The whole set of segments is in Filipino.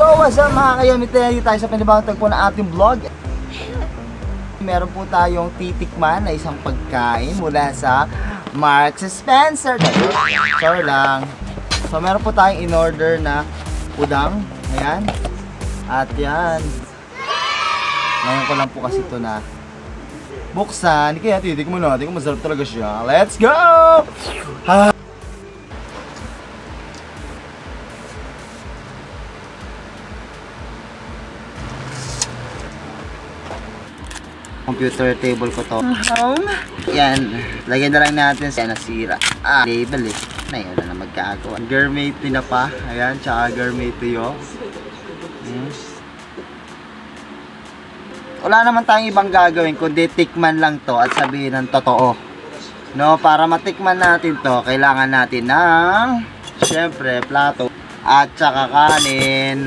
So what's up mga kayamit, dito tayo sa panibawang tagpo na ating vlog. Meron po tayong titikman na isang pagkain mula sa Marx Spencer. Sorry lang. So meron po tayong in-order na udang. Ayan. At yan. Ngayon ko lang po kasi ito na buksan. Kaya titik mo natin kung masarap talaga siya. Let's go! Ha! Computer table ko to. Yan, lagyan na lang natin sa nasira. Ah, label eh. Na yun na magkagawa. Gourmet Tinapa. Ayan, tsaka gourmet Tuyo. Wala naman tayong ibang gagawin kundi tikman lang to at sabihin ng totoo. No, para matikman natin to, kailangan natin ng syempre plato at tsaka kanin.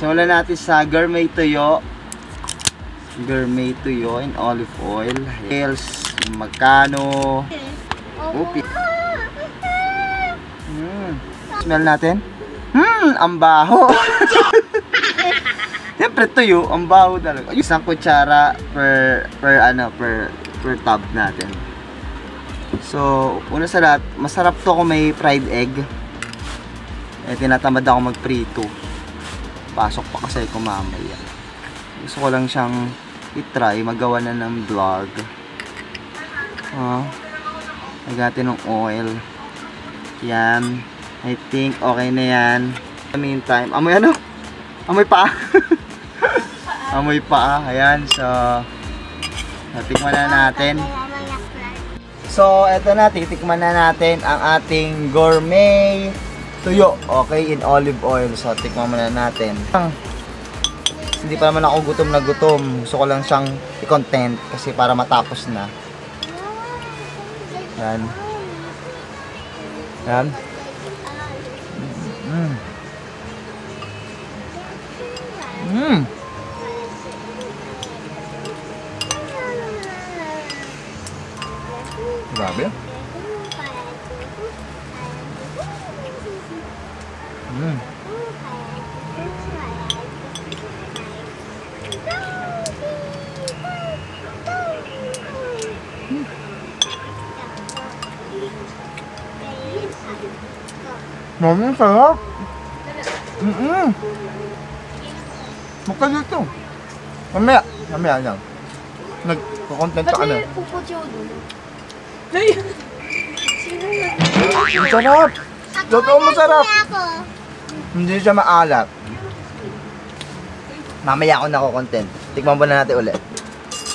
Simulan natin sa gourmet tuyo. Gourmet tuyo in olive oil. Else, magkano? Upi. Smell natin. Ang baho. Siyempre tuyo, ang baho talaga. Isang kutsara per tub natin. So, una sa lahat, masarap to kung may fried egg. Eh, tinatamad ako magprito. Pasok pa kasi ako mamaya. Gusto ko lang siyang itry, magawa na ng vlog. Lagatin ng oil. Yan. I think okay na yan. In the meantime, amoy ano? Amoy paa. Amoy paa. Ayan. So, natikman na natin. So, eto na. Titikman na natin ang ating gourmet tuyo, okay, in olive oil. So, tikman muna natin. Hindi pa naman ako gutom na gutom. Gusto ko lang siyang i-content kasi para matapos na. Yan. Yan. Grabe. Mami, sarap. Mukha dito. Mamaya, mamaya lang. Nag-content ka na. Ba't may puputyo doon? Sino nag-puputyo? Sarap! Totoo masarap! Hindi siya maalat. Mamaya ako nako-content. Tikman mo na natin ulit.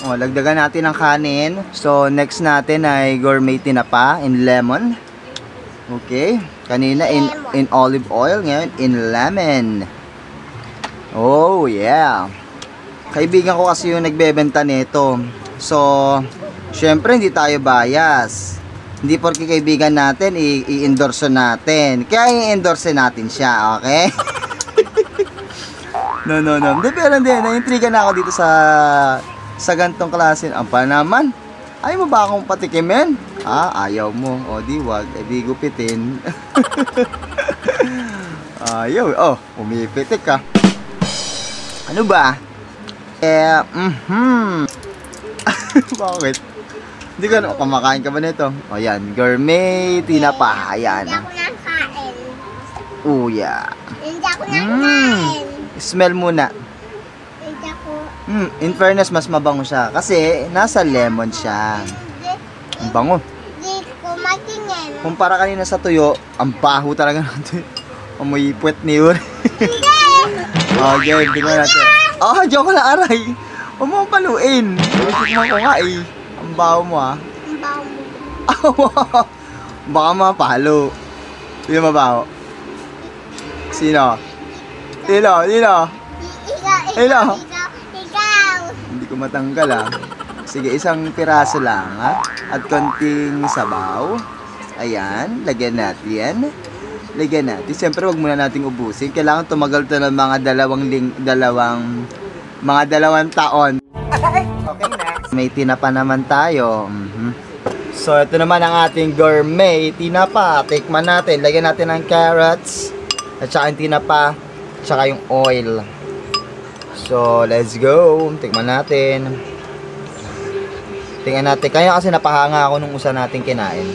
O, lagdagan natin ng kanin. So, next natin ay gourmet tinapa in lemon. Okay. Kanina in olive oil. Ngayon in lemon. Oh, yeah. Kaibigan ko kasi yung nagbebenta nito. So, syempre hindi tayo bias. Hindi porke kaibigan natin, i-endorse natin. Kaya i-endorse natin siya, okay? No. Hindi, pero hindi. Na-intriga na ako dito sa gantong klase. Ang pa naman. Ayaw mo ba akong patikimin? Ayaw mo. O, di wag. E, di gupitin. Ayaw. Oh, umipitik ka. Ano ba? Bakit? Hindi ka na, kumakain ka ba nito? O yan, gourmet tinapa. Ayan. Hindi ako nang kain. Yeah. Hindi ako nang kain. Smell muna. Hindi ako. In fairness, mas mabango siya. Kasi, nasa lemon siya. Ang bango. Hindi ko matingin. Kumpara kanina sa tuyo, ang baho talaga natin. Amoy puwet ni Uri. Hindi! Okay, hindi ko natin. Joke lang, aray. Huwag mo paluin. Huwag mo kumain. Ang baho mo Baka mapalo. Hindi mabaho. Sino? Sino? Ikaw. Hindi ko matanggal Sige, isang piraso lang At konting sabaw. Ayan, lagyan natin. Siyempre wag muna nating ubusin. Kailangan tumagal to ng mga dalawang taon. Okay na. May tinapa naman tayo. So, ito naman ang ating gourmet tinapa. Tikman natin. Lagyan natin ng carrots at saka yung tinapa at saka yung oil. So, let's go. Tikman natin. Tingnan natin. Kaya kasi napahanga ako nung usa natin kinain.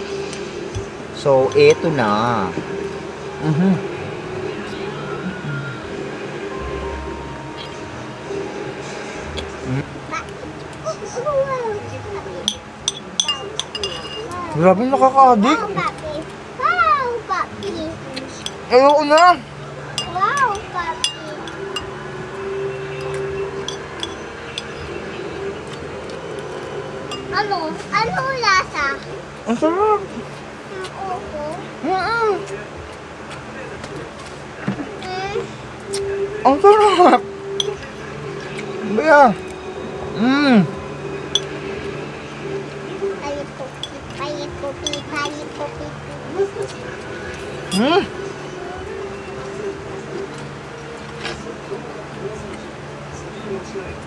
So, ito na. Grabe nakaka-addict. Wow, papi. Ayoko na. Wow, papi. Ano? Ano lasa? Ang sarap. Ang sarap. Baya.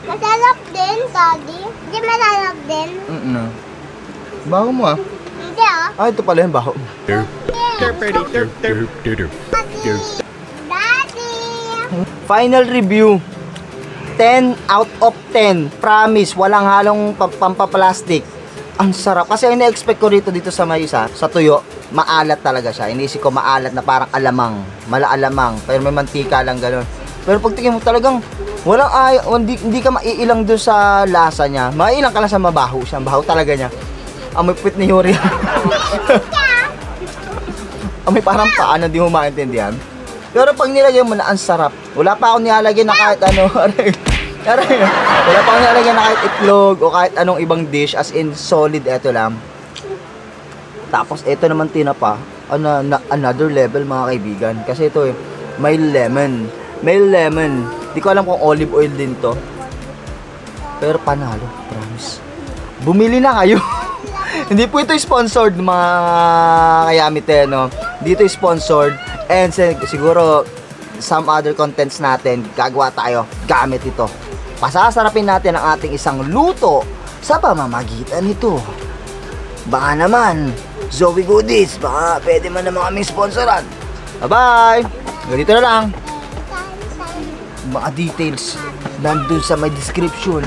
Masalap din, Daddy. Hindi masalap din? No. Baho mo ah. Hindi ah. Ah, ito pala yung baho. Daddy! Final review. 10 out of 10. Promise, walang halong pampaplastic. Ang sarap. Kasi ang na-expect ko dito sa Mayusa, sa tuyo, maalat talaga siya. Inisip ko maalat na parang alamang. Malaalamang. Pero may mantika lang gano'n. Pero pagtingin mo talagang walang hindi ka maiilang doon sa lasa niya. Maiilang ka lang sa mabaho siya. Ang baho talaga niya. Amoy puwit ni Yuri. Amoy parang paano, di mo maintindihan. Pero pag nilagyan mo na, ang sarap. Wala pa akong nilalagyan na kahit ano. Wala pa akong nalagyan na kahit itlog o kahit anong ibang dish, as in solid eto lang. Tapos eto naman tinapa, another level mga kaibigan. Kasi ito may lemon. May lemon. Di ko alam kung olive oil din to. Pero panalo, promise. Bumili na kayo. Hindi po ito sponsored mga kayamite, no? Dito sponsored and siguro some other contents natin, gagawa tayo gamit ito. Pasasarapin natin ang ating isang luto sa pamamagitan nito. Baka naman, Zoe Goodies, baka pwede man naman kaming sponsoran. Bye-bye! Ganito na lang. Mga details nandun sa may description.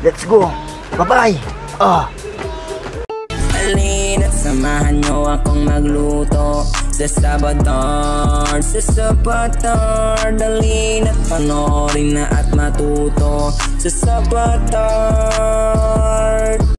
Let's go! Bye-bye! Samahan nyo akong magluto sa Sabatar, sa Sabatar. Dali na panorin na at matuto sa Sabatar.